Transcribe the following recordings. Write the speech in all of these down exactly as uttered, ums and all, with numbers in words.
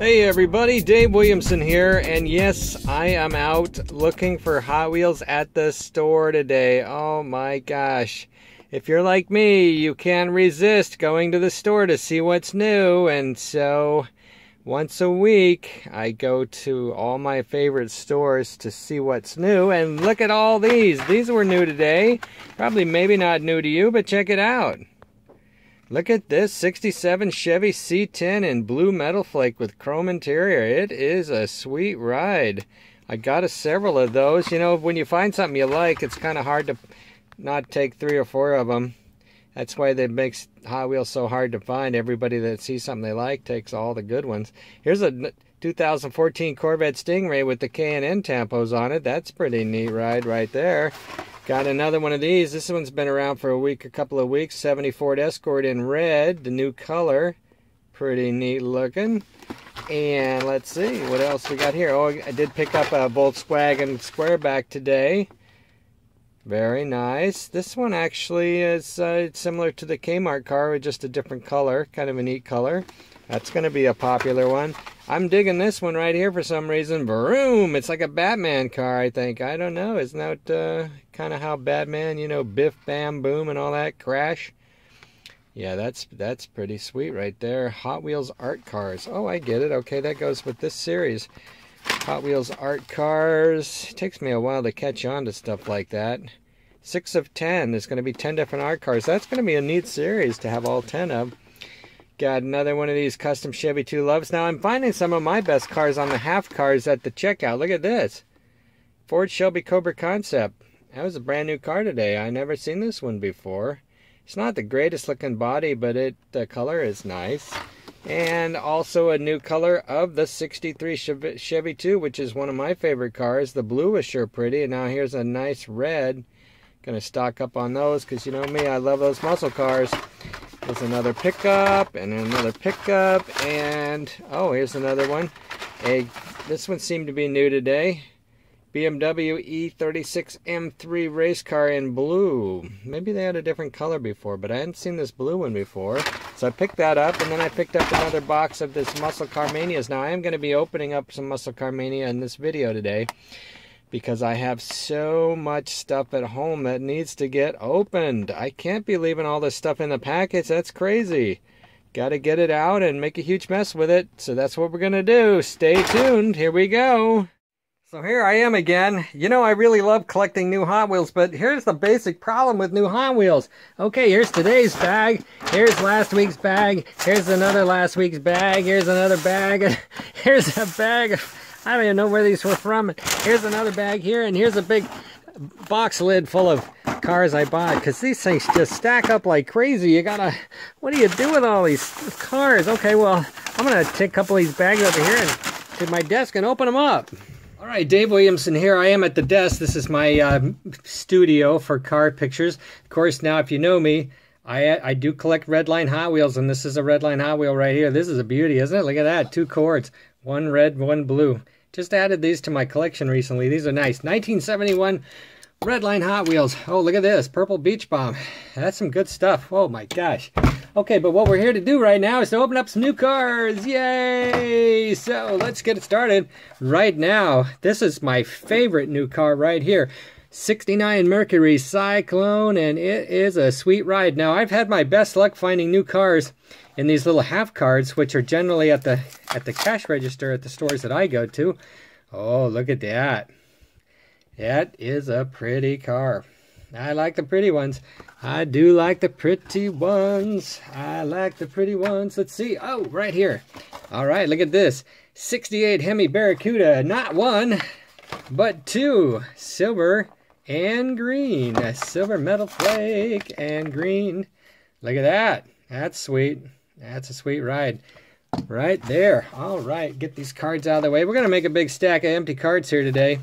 Hey everybody, Dave Williamson here, and yes, I am out looking for Hot Wheels at the store today. Oh my gosh. If you're like me, you can't resist going to the store to see what's new, and so once a week I go to all my favorite stores to see what's new, and look at all these. These were new today. Probably maybe not new to you, but check it out. Look at this sixty-seven Chevy C ten in blue metal flake with chrome interior. It is a sweet ride. I got a several of those. You know, when you find something you like, it's kind of hard to not take three or four of them. That's why they make Hot Wheels so hard to find. Everybody that sees something they like takes all the good ones. Here's a two thousand fourteen Corvette Stingray with the K and N tampos on it. That's a pretty neat ride right there. Got another one of these. This one's been around for a week, a couple of weeks. seventy Ford Escort in red, the new color. Pretty neat looking. And let's see what else we got here. Oh, I did pick up a Volkswagen Squareback today. Very nice. This one actually is uh, similar to the Kmart car, with just a different color. Kind of a neat color. That's going to be a popular one. I'm digging this one right here for some reason. Vroom! It's like a Batman car, I think. I don't know. Isn't that uh, kind of how Batman, you know, biff, bam, boom, and all that crash? Yeah, that's that's pretty sweet right there. Hot Wheels Art Cars. Oh, I get it. Okay, that goes with this series. Hot Wheels Art Cars. It takes me a while to catch on to stuff like that. Six of ten. There's going to be ten different art cars. That's going to be a neat series to have all ten of. Got another one of these custom Chevy two Loves. Now I'm finding some of my best cars on the half cars at the checkout. Look at this. Ford Shelby Cobra Concept. That was a brand new car today. I never seen this one before. It's not the greatest looking body, but it the color is nice. And also a new color of the sixty-three Chevy, Chevy two, which is one of my favorite cars. The blue is sure pretty. And now here's a nice red. Gonna stock up on those because you know me, I love those muscle cars. There's another pickup, and another pickup, and oh, here's another one. A, this one seemed to be new today. B M W E thirty-six M three race car in blue. Maybe they had a different color before, but I hadn't seen this blue one before. So I picked that up, and then I picked up another box of this Muscle Car Manias. Now, I am going to be opening up some Muscle Car Mania in this video today, because I have so much stuff at home that needs to get opened. I can't be leaving all this stuff in the package. That's crazy. Got to get it out and make a huge mess with it. So that's what we're going to do. Stay tuned. Here we go. So here I am again. You know, I really love collecting new Hot Wheels, but here's the basic problem with new Hot Wheels. Okay, here's today's bag. Here's last week's bag. Here's another last week's bag. Here's another bag. Here's a bag of... I don't even know where these were from. Here's another bag here, and here's a big box lid full of cars I bought, because these things just stack up like crazy. You gotta, what do you do with all these cars? Okay, well, I'm gonna take a couple of these bags over here and to my desk and open them up. All right, Dave Williamson here. I am at the desk. This is my uh, studio for car pictures. Of course, now if you know me, I, I do collect Redline Hot Wheels, and this is a Redline Hot Wheel right here. This is a beauty, isn't it? Look at that, two cords. One red, one blue. Just added these to my collection recently. These are nice. nineteen seventy-one Redline Hot Wheels. Oh, look at this. Purple Beach Bomb. That's some good stuff. Oh, my gosh. Okay, but what we're here to do right now is to open up some new cars. Yay! So let's get it started right now. This is my favorite new car right here. sixty-nine Mercury Cyclone, and it is a sweet ride. Now, I've had my best luck finding new cars in these little half cards, which are generally at the at the cash register at the stores that I go to. Oh, look at that. That is a pretty car. I like the pretty ones. I do like the pretty ones. I like the pretty ones. Let's see. Oh, right here. All right, look at this. sixty-eight Hemi Barracuda. Not one, but two. Silver and green. A silver metal flake and green. Look at that. That's sweet. That's a sweet ride right there. All right, get these cards out of the way. We're going to make a big stack of empty cards here today,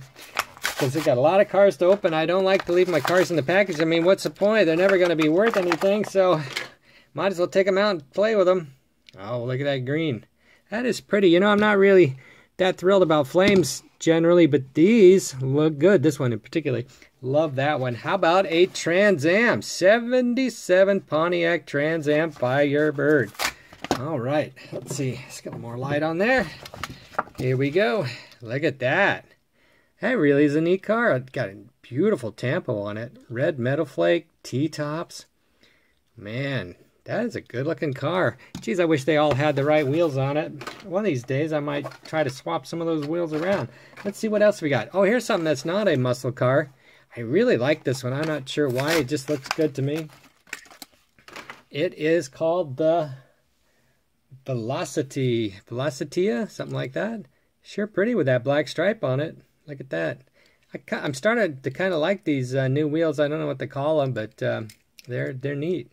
because we've got a lot of cars to open. I don't like to leave my cars in the package. I mean, what's the point? They're never going to be worth anything, so might as well take them out and play with them. Oh, look at that green. That is pretty. You know, I'm not really that thrilled about flames generally, but these look good. This one in particular. Love that one. How about a Trans Am? seventy-seven Pontiac Trans Am Firebird. All right, let's see. Let's get more light on there. Here we go. Look at that. That really is a neat car. It's got a beautiful tempo on it. Red metal flake, T-tops. Man, that is a good-looking car. Geez, I wish they all had the right wheels on it. One of these days, I might try to swap some of those wheels around. Let's see what else we got. Oh, here's something that's not a muscle car. I really like this one. I'm not sure why. It just looks good to me. It is called the Velocity. Velocitia? Something like that. Sure pretty with that black stripe on it. Look at that. I, I'm starting to kind of like these uh, new wheels. I don't know what to call them, but um, they're, they're neat.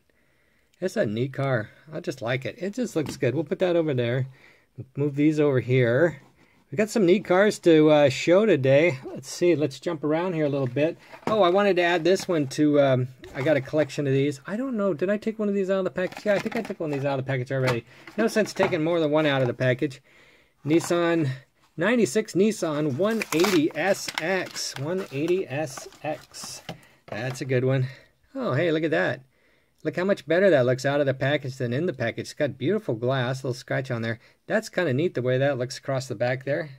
It's a neat car. I just like it. It just looks good. We'll put that over there. Move these over here. We've got some neat cars to uh, show today. Let's see. Let's jump around here a little bit. Oh, I wanted to add this one to, um, I got a collection of these. I don't know. Did I take one of these out of the package? Yeah, I think I took one of these out of the package already. No sense taking more than one out of the package. Nissan, ninety-six Nissan one eighty S X. one eighty S X. That's a good one. Oh, hey, look at that. Look how much better that looks out of the package than in the package. It's got beautiful glass, little scratch on there. That's kind of neat the way that looks across the back there.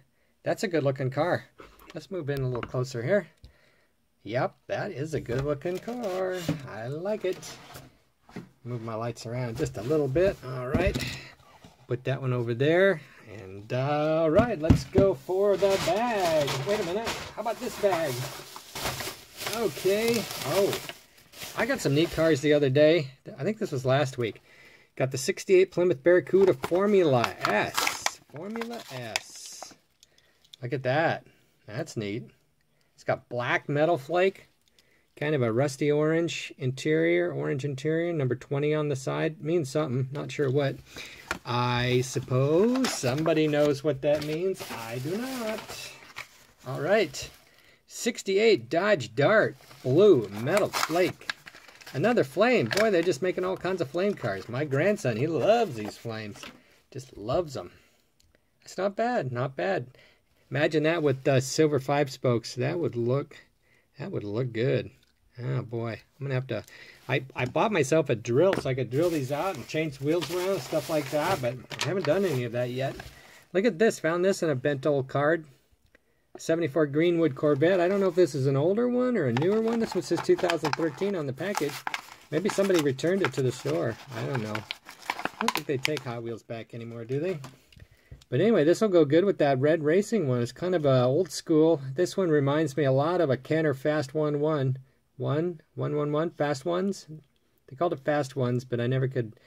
That's a good looking car. Let's move in a little closer here. Yep, that is a good looking car. I like it. Move my lights around just a little bit. All right, put that one over there. And uh, all right, let's go for the bag. Wait a minute, how about this bag? Okay, oh. I got some neat cars the other day. I think this was last week. Got the sixty-eight Plymouth Barracuda Formula S. Formula S. Look at that. That's neat. It's got black metal flake. Kind of a rusty orange interior. Orange interior. Number twenty on the side. Means something. Not sure what. I suppose somebody knows what that means. I do not. All right. sixty-eight Dodge Dart. Blue metal flake. Another flame. Boy, they're just making all kinds of flame cars. My grandson, he loves these flames. Just loves them. It's not bad. Not bad. Imagine that with uh, silver five spokes. That would look, that would look good. Oh, boy. I'm going to have to... I, I bought myself a drill so I could drill these out and change wheels around and stuff like that, but I haven't done any of that yet. Look at this. Found this in a bent old card. seventy-four Greenwood Corvette. I don't know if this is an older one or a newer one. This one says two thousand thirteen on the package. Maybe somebody returned it to the store. I don't know. I don't think they take Hot Wheels back anymore, do they? But anyway, this will go good with that red racing one. It's kind of uh, old school. This one reminds me a lot of a Kenner Fast One One. One? One One One? Fast Ones? They called it Fast Ones, but I never could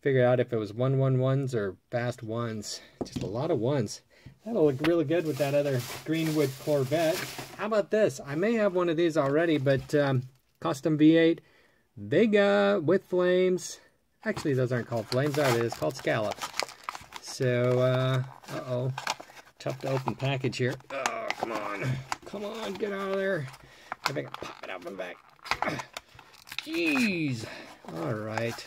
figure out if it was One One Ones or Fast Ones. Just a lot of ones. That'll look really good with that other Greenwood Corvette. How about this? I may have one of these already, but um, custom V eight Vega with flames. Actually, those aren't called flames, are they? It's called scallops. So, uh, uh-oh. Tough to open package here. Oh, come on. Come on, get out of there. I think I can pop it out from back. Jeez. All right.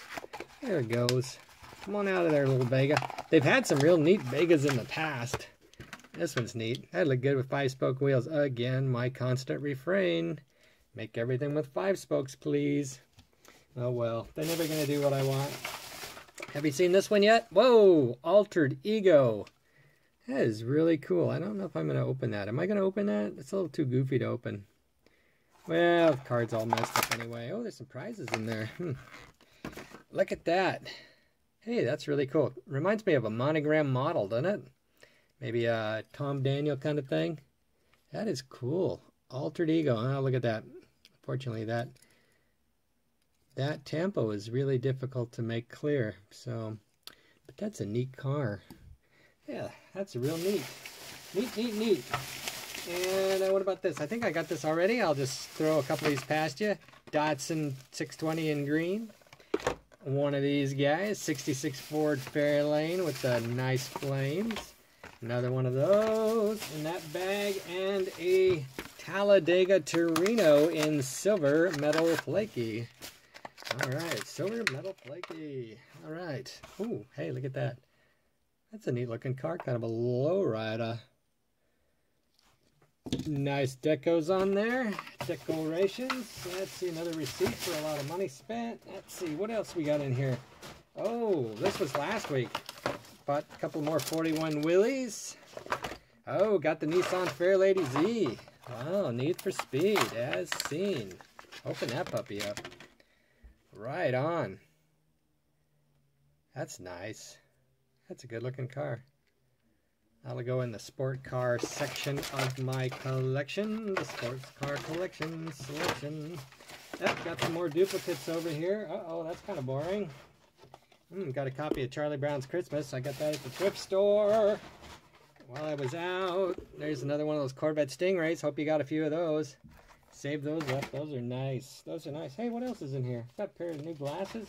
There it goes. Come on out of there, little Vega. They've had some real neat Vegas in the past. This one's neat. That'd look good with five-spoke wheels. Again, my constant refrain. Make everything with five spokes, please. Oh, well. They're never going to do what I want. Have you seen this one yet? Whoa! Altered Ego. That is really cool. I don't know if I'm going to open that. Am I going to open that? It's a little too goofy to open. Well, the card's all messed up anyway. Oh, there's some prizes in there. Hmm. Look at that. Hey, that's really cool. Reminds me of a monogram model, doesn't it? Maybe a Tom Daniel kind of thing. That is cool. Altered Ego. Oh, look at that. Fortunately, that that tempo is really difficult to make clear. So, but that's a neat car. Yeah, that's real neat. Neat, neat, neat. And uh, what about this? I think I got this already. I'll just throw a couple of these past you. Datsun six twenty in green. One of these guys, sixty-six Ford Fairlane with the nice flames. Another one of those in that bag, and a Talladega Torino in silver metal flaky. All right, silver metal flaky. All right. Ooh, hey, look at that. That's a neat looking car, kind of a lowrider. Nice decos on there, decorations. Let's see, another receipt for a lot of money spent. Let's see, what else we got in here? Oh, this was last week. Bought a couple more forty-one Willys. Oh, got the Nissan Fairlane Z. Wow, Need for Speed, as seen. Open that puppy up. Right on. That's nice. That's a good-looking car. I'll go in the sport car section of my collection. The sports car collection selection. Oh, got some more duplicates over here. Uh-oh, that's kind of boring. Mm, got a copy of Charlie Brown's Christmas. I got that at the thrift store while I was out. There's another one of those Corvette Stingrays. Hope you got a few of those. Save those up. Those are nice. Those are nice. Hey, what else is in here? Got a pair of new glasses.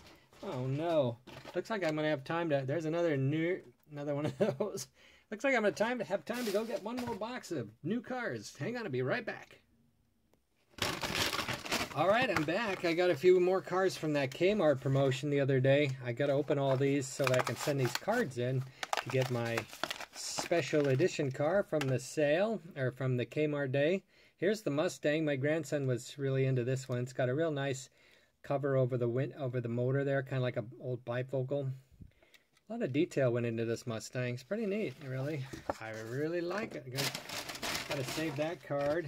Oh, no. Looks like I'm going to have time to... There's another new... Another one of those. Looks like I'm going to time to have time to go get one more box of new cars. Hang on, I'll be right back. All right, I'm back. I got a few more cars from that Kmart promotion the other day. I got to open all these so that I can send these cards in to get my special edition car from the sale, or from the Kmart day. Here's the Mustang. My grandson was really into this one. It's got a real nice cover over the win over the motor there, kind of like an old bifocal. A lot of detail went into this Mustang. It's pretty neat, really. I really like it. Got to save that card.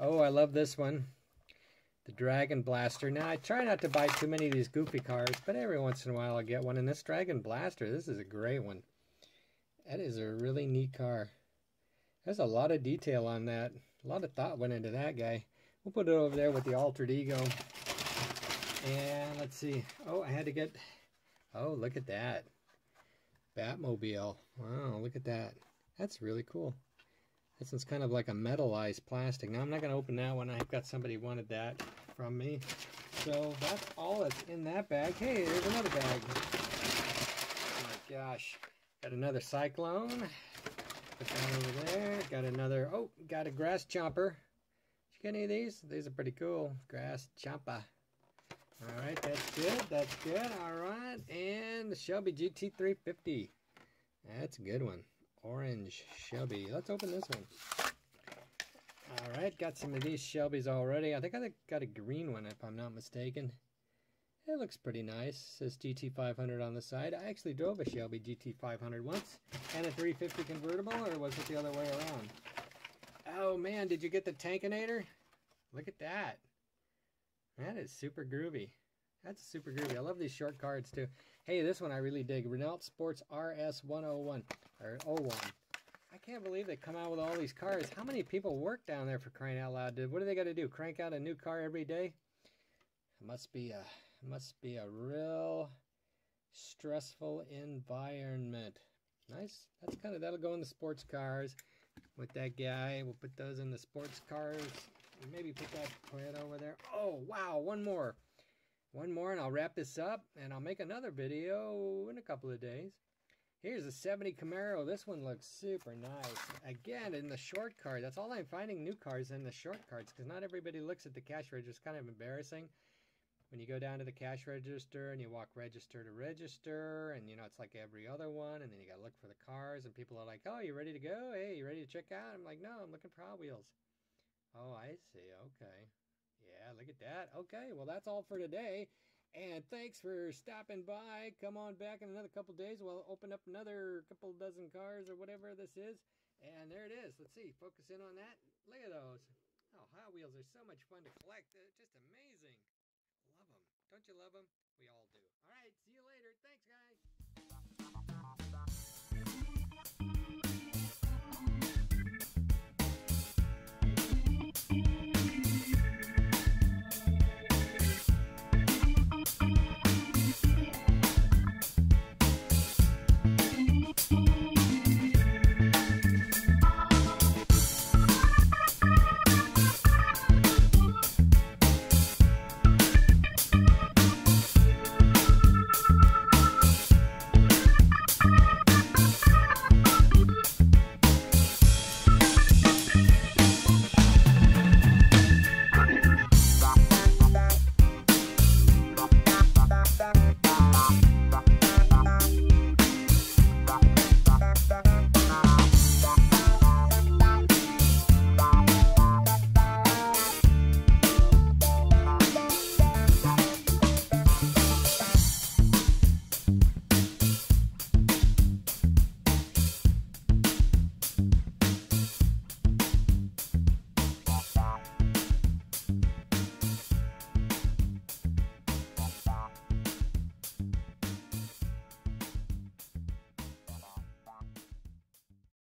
Oh, I love this one. The Dragon Blaster. Now, I try not to buy too many of these goofy cars, but every once in a while I'll get one. And this Dragon Blaster, this is a great one. That is a really neat car. There's a lot of detail on that. A lot of thought went into that guy. We'll put it over there with the Altered Ego. And let's see. Oh, I had to get... Oh, look at that. Batmobile. Wow, look at that. That's really cool. This one's kind of like a metallized plastic. Now, I'm not going to open that one. I've got somebody wanted that from me. So that's all that's in that bag. Hey, there's another bag. Oh my gosh. Got another Cyclone. Put that over there. Got another, oh, got a Grass Chopper. Did you get any of these? These are pretty cool. Grass Chopper. All right, that's good. That's good. All right. And the Shelby G T three fifty. That's a good one. Orange Shelby. Let's open this one. All right, got some of these Shelbys already. I think I got a green one, if I'm not mistaken. It looks pretty nice. It says G T five hundred on the side. I actually drove a Shelby G T five hundred once, and a three fifty convertible, or was it the other way around? Oh man, did you get the Tankinator? Look at that. That is super groovy. That's super groovy. I love these short cards too. Hey, this one I really dig. Renault Sports R S one oh one. Or oh one. I can't believe they come out with all these cars. How many people work down there, for crying out loud? What do they got to do? Crank out a new car every day? It must be a must be a real stressful environment. Nice. That's kind of, that'll go in the sports cars with that guy. We'll put those in the sports cars. Maybe put that Toyota over there. Oh wow, one more. One more and I'll wrap this up, and I'll make another video in a couple of days. Here's a seventy Camaro. This one looks super nice. Again, in the short card. That's all I'm finding, new cars in the short cards, because not everybody looks at the cash register. It's kind of embarrassing when you go down to the cash register and you walk register to register, and you know, it's like every other one, and then you got to look for the cars, and people are like, oh, you ready to go? Hey, you ready to check out? I'm like, no, I'm looking for Hot Wheels. Oh, I see. Okay. Yeah, look at that. Okay, well, that's all for today. And thanks for stopping by. Come on back in another couple days. We'll open up another couple dozen cars or whatever this is. And there it is. Let's see. Focus in on that. Look at those. Oh, Hot Wheels are so much fun to collect. They're just amazing. Love them. Don't you love them? We all do. All right, see you later. Thanks, guys.